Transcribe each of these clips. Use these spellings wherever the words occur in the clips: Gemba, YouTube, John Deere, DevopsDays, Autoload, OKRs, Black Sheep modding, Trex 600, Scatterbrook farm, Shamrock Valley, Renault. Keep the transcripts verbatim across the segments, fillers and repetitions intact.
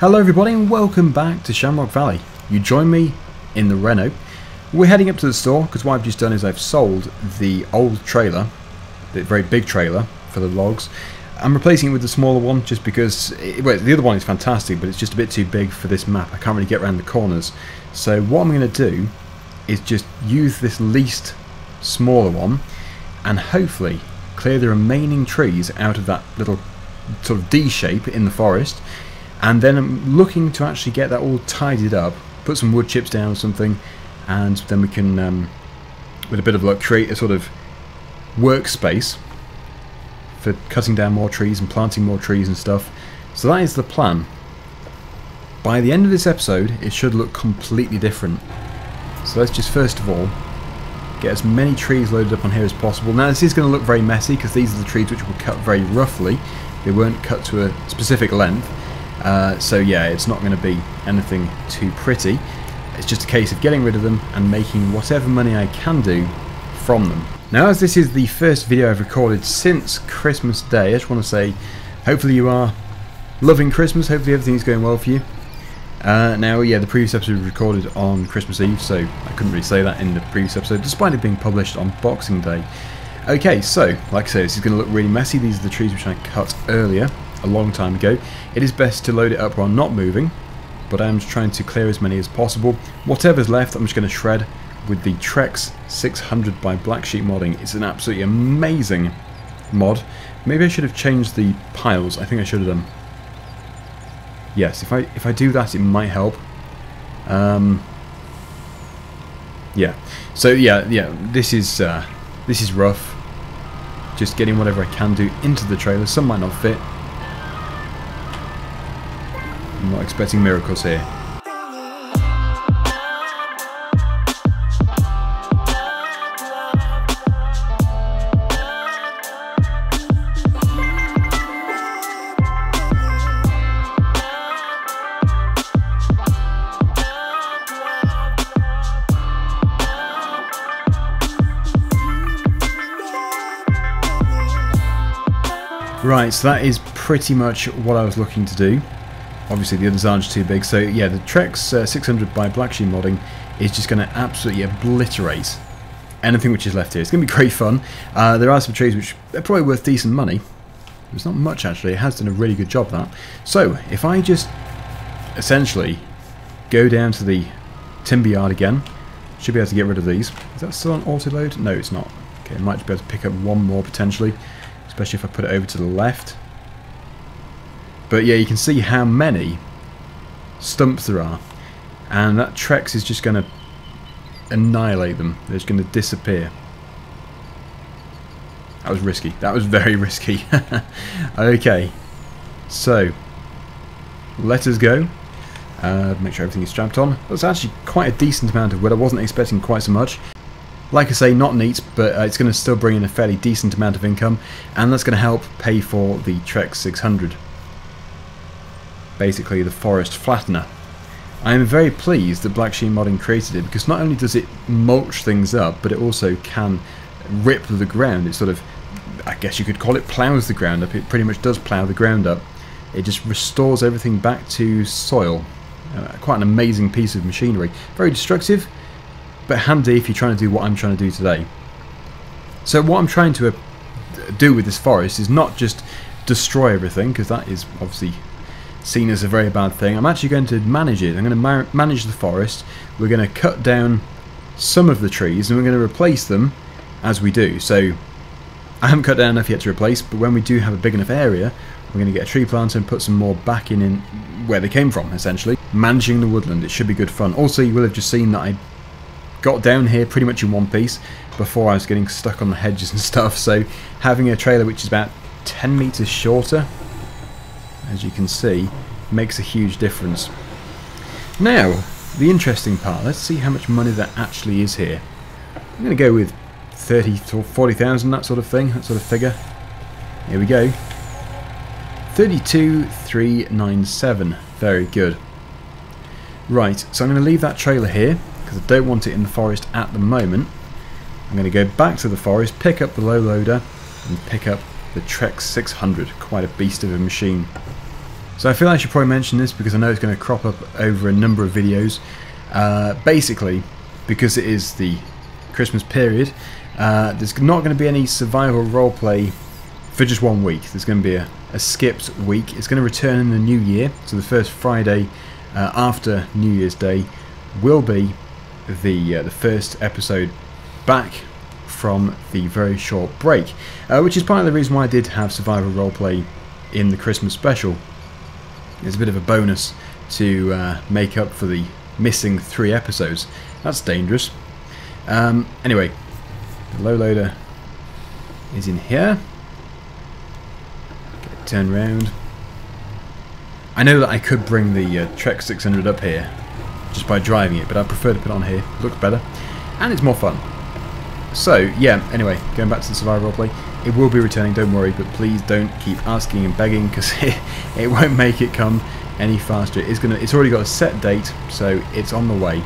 Hello everybody and welcome back to Shamrock Valley. You join me in the Renault. We're heading up to the store because what I've just done is I've sold the old trailer, the very big trailer for the logs. I'm replacing it with the smaller one just because, it, well, the other one is fantastic but it's just a bit too big for this map. I can't really get around the corners. So what I'm going to do is just use this least smaller one and hopefully clear the remaining trees out of that little sort of D shape in the forest. And then I'm looking to actually get that all tidied up, put some wood chips down or something, and then we can, um, with a bit of luck, create a sort of workspace for cutting down more trees and planting more trees and stuff. So that is the plan. By the end of this episode, it should look completely different. So let's just first of all get as many trees loaded up on here as possible. Now this is going to look very messy because these are the trees which were cut very roughly. They weren't cut to a specific length. Uh, so yeah, it's not going to be anything too pretty. It's just a case of getting rid of them and making whatever money I can do from them. Now, as this is the first video I've recorded since Christmas Day, I just want to say hopefully you are loving Christmas, hopefully everything's going well for you. Uh, now, yeah, the previous episode was recorded on Christmas Eve, so I couldn't really say that in the previous episode, despite it being published on Boxing Day. Okay, so, like I say, this is going to look really messy. These are the trees which I cut earlier, a long time ago. It is best to load it up while not moving, but I'm just trying to clear as many as possible. Whatever's left I'm just going to shred with the Trex six hundred by Black Sheep modding. It's an absolutely amazing mod. Maybe I should have changed the piles. I think I should have done. Yes, if I if I do that it might help. Um, yeah. So yeah, yeah. This is uh, this is rough. Just getting whatever I can do into the trailer. Some might not fit. I'm not expecting miracles here. Right, so that is pretty much what I was looking to do. Obviously the others aren't too big, so yeah, the Trex uh, six hundred by Black Sheep modding is just going to absolutely obliterate anything which is left here. It's going to be great fun. Uh, there are some trees which are probably worth decent money. It's not much actually, it has done a really good job that. So if I just essentially go down to the timber yard again, should be able to get rid of these. Is that still on auto load? No, it's not. Okay, I might just be able to pick up one more potentially, especially if I put it over to the left. But yeah, you can see how many stumps there are, and that Trex is just going to annihilate them. They're just going to disappear. That was risky. That was very risky. Okay, so let us go. Uh, make sure everything is strapped on. That's actually quite a decent amount of wood. I wasn't expecting quite so much. Like I say, not neat, but uh, it's going to still bring in a fairly decent amount of income, and that's going to help pay for the Trex six hundred. Basically the forest flattener. I am very pleased that Black Sheep modding created it because not only does it mulch things up, but it also can rip the ground. It sort of, I guess you could call it, plows the ground up. It pretty much does plow the ground up. It just restores everything back to soil. Uh, quite an amazing piece of machinery. Very destructive, but handy if you're trying to do what I'm trying to do today. So what I'm trying to uh, do with this forest is not just destroy everything, because that is obviously seen as a very bad thing. I'm actually going to manage it. I'm going to ma manage the forest. We're going to cut down some of the trees and we're going to replace them as we do. So I haven't cut down enough yet to replace, but when we do have a big enough area, we're going to get a tree planter and put some more back in, in where they came from, essentially. Managing the woodland, it should be good fun. Also, you will have just seen that I got down here pretty much in one piece before I was getting stuck on the hedges and stuff. So having a trailer which is about ten meters shorter, as you can see, makes a huge difference. Now, the interesting part, let's see how much money there actually is here. I'm going to go with thirty to forty thousand, that sort of thing, that sort of figure. Here we go. thirty-two thousand three hundred ninety-seven, very good. Right, so I'm going to leave that trailer here, because I don't want it in the forest at the moment. I'm going to go back to the forest, pick up the low loader, and pick up the Trex six hundred, quite a beast of a machine. So I feel I should probably mention this because I know it's going to crop up over a number of videos. Uh, basically, because it is the Christmas period, uh, there's not going to be any survival roleplay for just one week. There's going to be a, a skipped week. It's going to return in the new year, so the first Friday uh, after New Year's Day will be the uh, the first episode back from the very short break, uh, which is part of the reason why I did have survival roleplay in the Christmas special. It's a bit of a bonus to uh, make up for the missing three episodes. That's dangerous. Um, anyway, the low loader is in here. Get it turned round. I know that I could bring the uh, Trex six hundred up here just by driving it, but I prefer to put it on here. It looks better and it's more fun. So yeah, anyway, going back to the survival roleplay, it will be returning, don't worry, but please don't keep asking and begging because it, it won't make it come any faster. It's gonna, it's already got a set date, so it's on the way.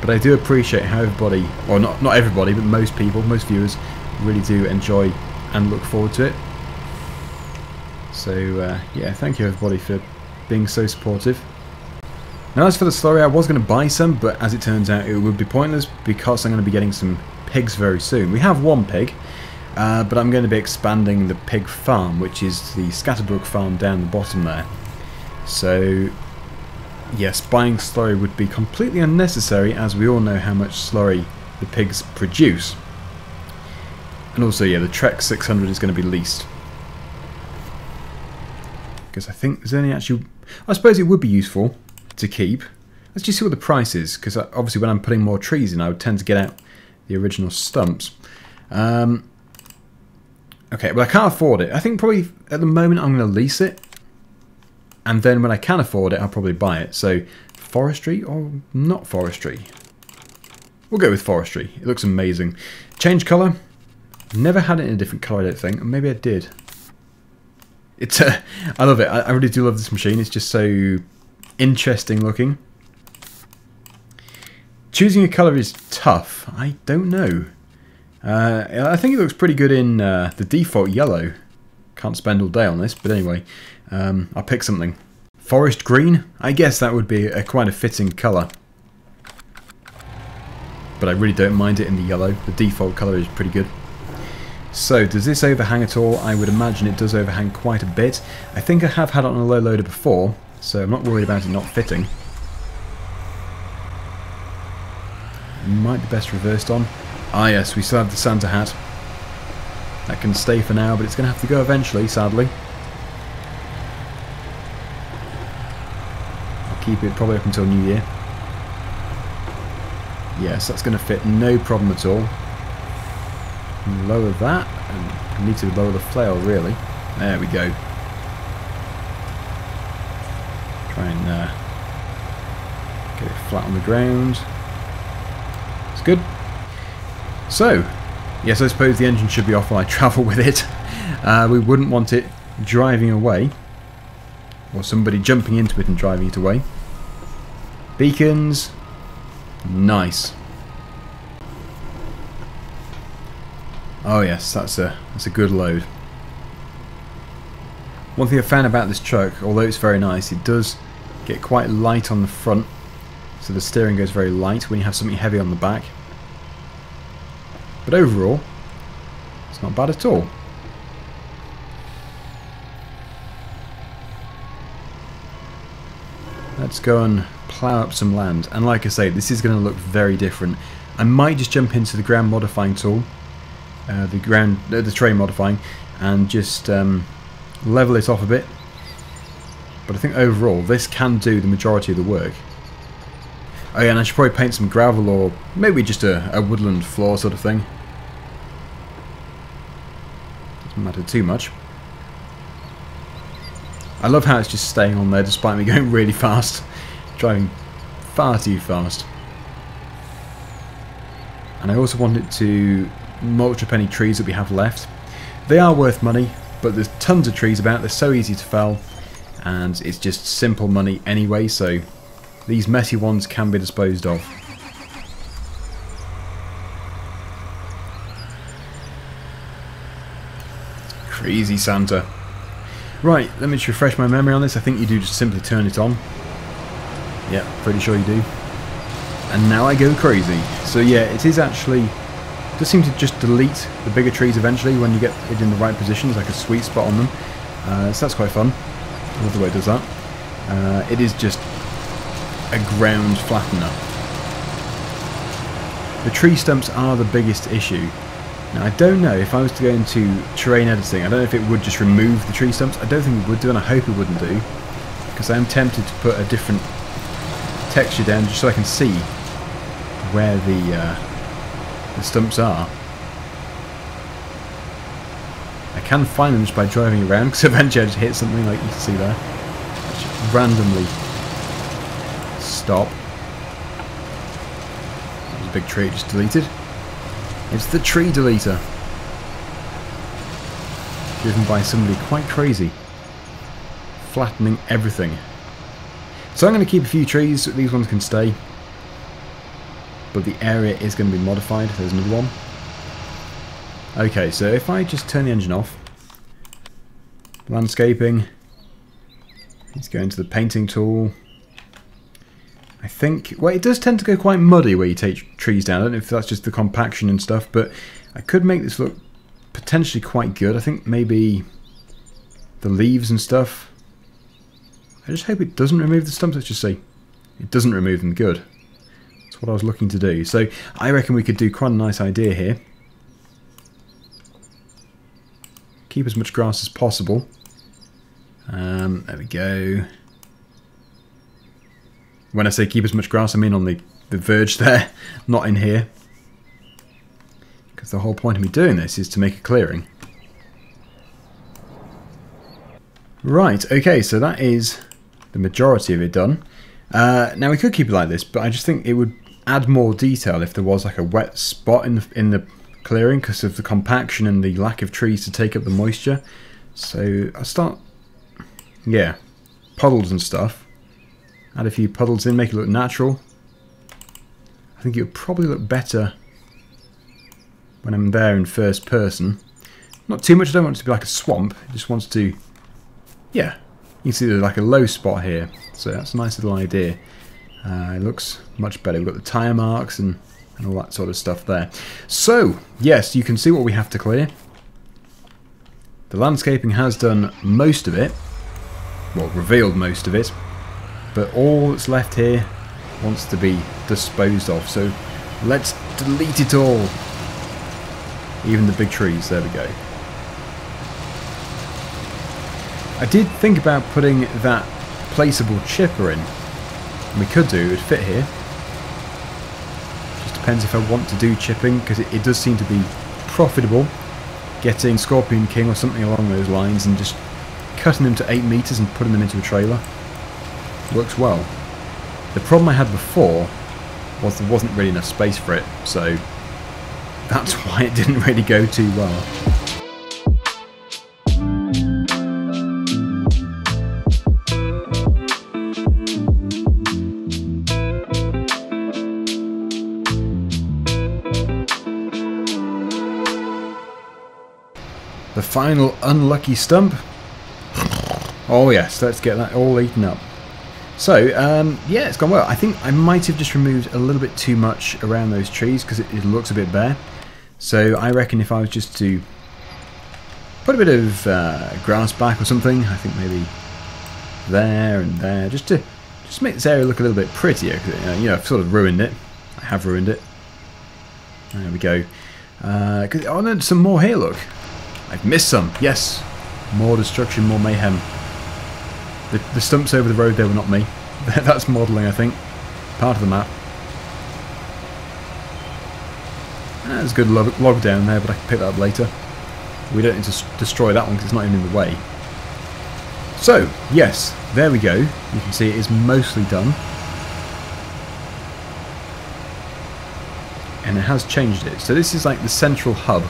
But I do appreciate how everybody, or not not everybody, but most people, most viewers, really do enjoy and look forward to it. So uh, yeah, thank you everybody for being so supportive. Now as for the slurry, I was going to buy some, but as it turns out it would be pointless because I'm going to be getting some pigs very soon. We have one pig, uh, but I'm going to be expanding the pig farm, which is the Scatterbrook farm down the bottom there. So yes, buying slurry would be completely unnecessary as we all know how much slurry the pigs produce. And also yeah, the Trex six hundred is going to be leased. Because I think there's only actually... I suppose it would be useful to keep. Let's just see what the price is, because obviously when I'm putting more trees in I would tend to get out the original stumps. Um, okay, well I can't afford it. I think probably at the moment I'm going to lease it, and then when I can afford it I'll probably buy it. So forestry or not forestry? We'll go with forestry. It looks amazing. Change colour. Never had it in a different colour, I don't think. Maybe I did. It's uh, I love it. I, I really do love this machine. It's just so interesting looking. Choosing a colour is tough. I don't know. Uh, I think it looks pretty good in uh, the default yellow. Can't spend all day on this, but anyway, um, I'll pick something. Forest green? I guess that would be a, quite a fitting colour. But I really don't mind it in the yellow. The default colour is pretty good. So, does this overhang at all? I would imagine it does overhang quite a bit. I think I have had it on a low loader before, so I'm not worried about it not fitting. Might be best reversed on. Ah yes, we still have the Santa hat. That can stay for now, but it's going to have to go eventually, sadly. I'll keep it probably up until New Year. Yes, that's going to fit no problem at all. Lower that, and need to lower the flail really. There we go. Try and uh, get it flat on the ground. It's good. So, yes, I suppose the engine should be off while I travel with it. Uh, we wouldn't want it driving away, or somebody jumping into it and driving it away. Beacons, nice. Oh yes, that's a that's a good load. One thing I found about this truck, although it's very nice, it does get quite light on the front, so the steering goes very light when you have something heavy on the back. But overall, it's not bad at all. Let's go and plough up some land, and like I say, this is going to look very different. I might just jump into the ground modifying tool. Uh, the ground, uh, the terrain modifying, and just um, level it off a bit. But I think overall this can do the majority of the work. Oh yeah, and I should probably paint some gravel or maybe just a, a woodland floor sort of thing. Doesn't matter too much. I love how it's just staying on there despite me going really fast, driving far too fast. And I also want it to mulch up any trees that we have left. They are worth money, but there's tons of trees about. They're so easy to fell, and it's just simple money anyway, so these messy ones can be disposed of. Crazy Santa. Right, let me just refresh my memory on this. I think you do just simply turn it on. Yeah, pretty sure you do. And now I go crazy. So yeah, it is actually... It does seem to just delete the bigger trees eventually when you get it in the right positions, like a sweet spot on them. Uh, so that's quite fun. I love the way it does that. Uh, it is just a ground flattener. The tree stumps are the biggest issue. Now, I don't know if I was to go into terrain editing, I don't know if it would just remove the tree stumps. I don't think it would do, and I hope it wouldn't do, because I am tempted to put a different texture down just so I can see where the, uh, the stumps are. I can find them just by driving around, because eventually I just hit something like you can see there. Just randomly stop. That was a big tree just deleted. It's the tree deleter, driven by somebody quite crazy, flattening everything. So I'm going to keep a few trees, these ones can stay, but the area is going to be modified. There's another one. Okay, so if I just turn the engine off, landscaping, let's go into the painting tool. I think, well, it does tend to go quite muddy where you take trees down. I don't know if that's just the compaction and stuff, but I could make this look potentially quite good. I think maybe the leaves and stuff. I just hope it doesn't remove the stumps. Let's just see. It doesn't remove them. Good. That's what I was looking to do. So I reckon we could do quite a nice idea here. Keep as much grass as possible. Um, there we go. When I say keep as much grass, I mean on the, the verge there, not in here. Because the whole point of me doing this is to make a clearing. Right, okay, so that is the majority of it done. Uh, now we could keep it like this, but I just think it would add more detail if there was like a wet spot in the, in the clearing because of the compaction and the lack of trees to take up the moisture. So I'll start, yeah, puddles and stuff. Add a few puddles in, make it look natural. I think it would probably look better when I'm there in first person. Not too much, I don't want it to be like a swamp. It just wants to, yeah. You can see there's like a low spot here. So that's a nice little idea. Uh, it looks much better. We've got the tyre marks and, and all that sort of stuff there. So, yes, you can see what we have to clear. The landscaping has done most of it. Well, revealed most of it. But all that's left here wants to be disposed of, so let's delete it all. Even the big trees, there we go. I did think about putting that placeable chipper in. We could do, it would fit here. Just depends if I want to do chipping, because it, it does seem to be profitable. Getting Scorpion King or something along those lines and just cutting them to eight meters and putting them into a trailer. Works well. The problem I had before was there wasn't really enough space for it, so that's why it didn't really go too well. The final unlucky stump. Oh yes, let's get that all eaten up. So, um, yeah, it's gone well. I think I might have just removed a little bit too much around those trees because it, it looks a bit bare. So I reckon if I was just to put a bit of uh, grass back or something, I think maybe there and there, just to just make this area look a little bit prettier. 'Cause, uh, you know, I've sort of ruined it. I have ruined it. There we go. Uh, 'cause, oh, no, some more here, look. I've missed some. Yes. More destruction, more mayhem. The, the stumps over the road there were not me. That's modelling, I think. Part of the map. There's a good log, log down there, but I can pick that up later. We don't need to destroy that one because it's not even in the way. So, yes, there we go. You can see it is mostly done. And it has changed it. So this is like the central hub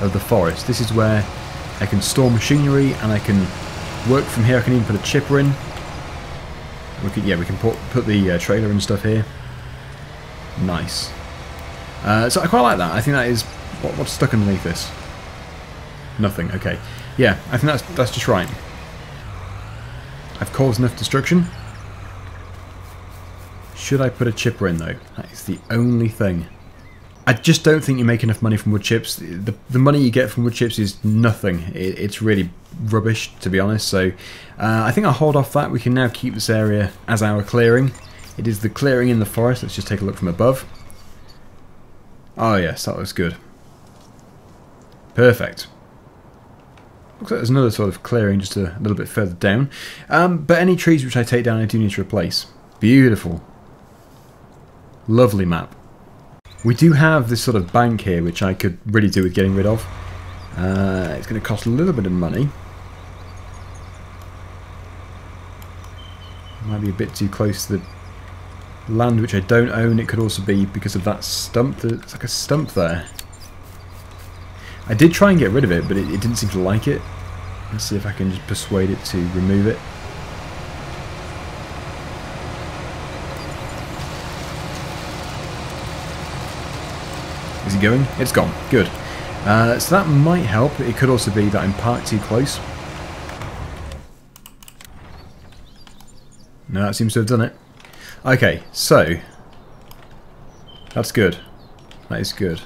of the forest. This is where I can store machinery and I can... work from here. I can even put a chipper in. We could, yeah, we can put, put the uh, trailer and stuff here. Nice. Uh, so I quite like that. I think that is... What, what's stuck underneath this? Nothing. Okay. Yeah, I think that's that's just right. I've caused enough destruction. Should I put a chipper in though? That is the only thing. I just don't think you make enough money from wood chips. The, the money you get from wood chips is nothing. It, it's really rubbish, to be honest. So uh, I think I'll hold off that. We can now keep this area as our clearing. It is the clearing in the forest. Let's just take a look from above. Oh yes, that looks good. Perfect. Looks like there's another sort of clearing just a little bit further down. Um, but any trees which I take down I do need to replace. Beautiful. Lovely map. We do have this sort of bank here which I could really do with getting rid of. Uh, it's going to cost a little bit of money. Might be a bit too close to the land which I don't own. It could also be because of that stump. It's like a stump there. I did try and get rid of it, but it, it didn't seem to like it. Let's see if I can just persuade it to remove it. Is it going? It's gone. Good. Uh, so that might help. It could also be that I'm parked too close. No, that seems to have done it. Okay, so that's good. That is good.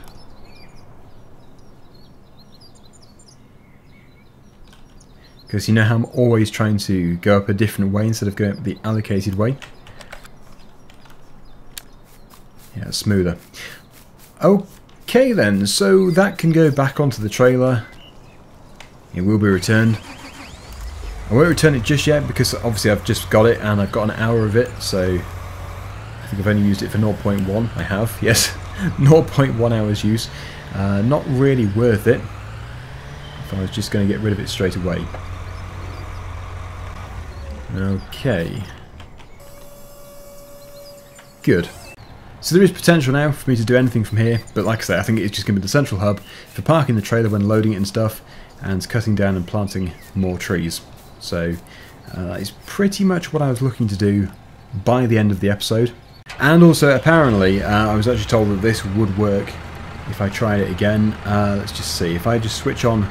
Because you know how I'm always trying to go up a different way instead of going up the allocated way. Yeah, it's smoother. Okay then, so that can go back onto the trailer. It will be returned. I won't return it just yet because obviously I've just got it and I've got an hour of it, so I think I've only used it for zero point one. I have, yes. zero point one hours use. Uh, not really worth it. If I was just going to get rid of it straight away. Okay. Good. So there is potential now for me to do anything from here, but like I say, I think it's just going to be the central hub for parking the trailer when loading it and stuff, and cutting down and planting more trees. So uh, that is pretty much what I was looking to do by the end of the episode. And also, apparently, uh, I was actually told that this would work if I try it again. Uh, let's just see. If I just switch on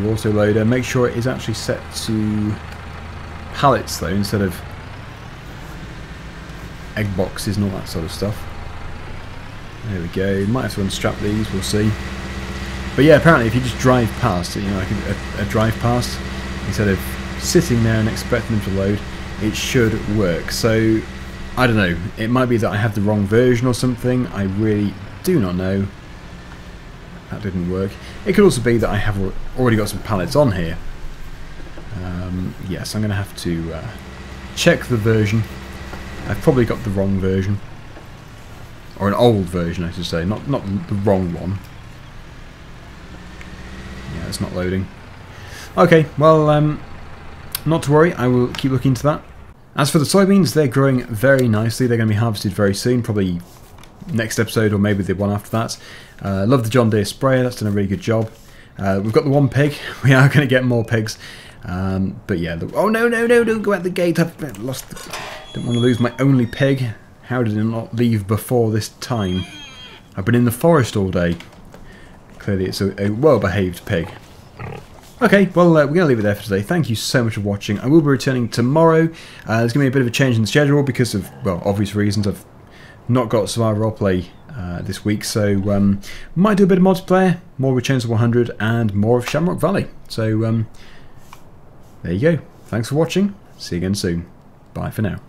the auto loader, make sure it is actually set to pallets though, instead of egg boxes and all that sort of stuff. There we go. Might have to unstrap these, we'll see. But yeah, apparently if you just drive past, you know, like a, a drive past, instead of sitting there and expecting them to load, it should work. So, I don't know. It might be that I have the wrong version or something. I really do not know. That didn't work. It could also be that I have already got some pallets on here. Um, yes, yeah, so I'm going to have to uh, check the version. I've probably got the wrong version, or an old version, I should say, not not the wrong one. Yeah, it's not loading. Okay, well, um, not to worry. I will keep looking into that. As for the soybeans, they're growing very nicely. They're going to be harvested very soon, probably next episode or maybe the one after that. Uh, love the John Deere sprayer. That's done a really good job. Uh, we've got the one pig. We are going to get more pigs. Um, but yeah, the, oh no, no, no, don't go out the gate. I've lost the... Don't want to lose my only pig. How did it not leave before this time? I've been in the forest all day. Clearly it's a, a well-behaved pig. Okay, well, uh, we're going to leave it there for today. Thank you so much for watching. I will be returning tomorrow. Uh, there's going to be a bit of a change in the schedule because of, well, obvious reasons. I've not got Survivor Roleplay uh, this week, so um, might do a bit of multiplayer, more of Chainsaw one hundred, and more of Shamrock Valley. So, um, there you go. Thanks for watching. See you again soon. Bye for now.